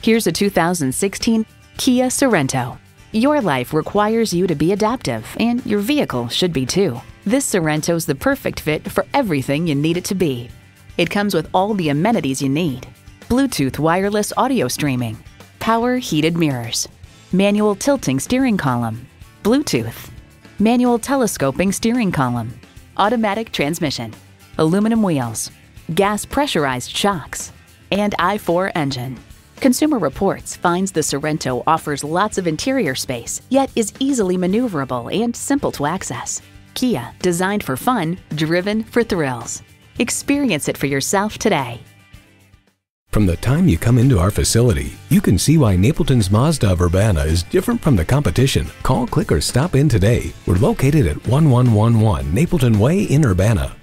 Here's a 2016 Kia Sorento. Your life requires you to be adaptive, and your vehicle should be too. This Sorento's the perfect fit for everything you need it to be. It comes with all the amenities you need: Bluetooth wireless audio streaming, power heated mirrors, manual tilting steering column, Bluetooth, manual telescoping steering column, automatic transmission, aluminum wheels, gas pressurized shocks, and I-4 engine. Consumer Reports finds the Sorento offers lots of interior space, yet is easily maneuverable and simple to access. Kia, designed for fun, driven for thrills. Experience it for yourself today. From the time you come into our facility, you can see why Napleton's Mazda of Urbana is different from the competition. Call, click, or stop in today. We're located at 1111 Napleton Way in Urbana.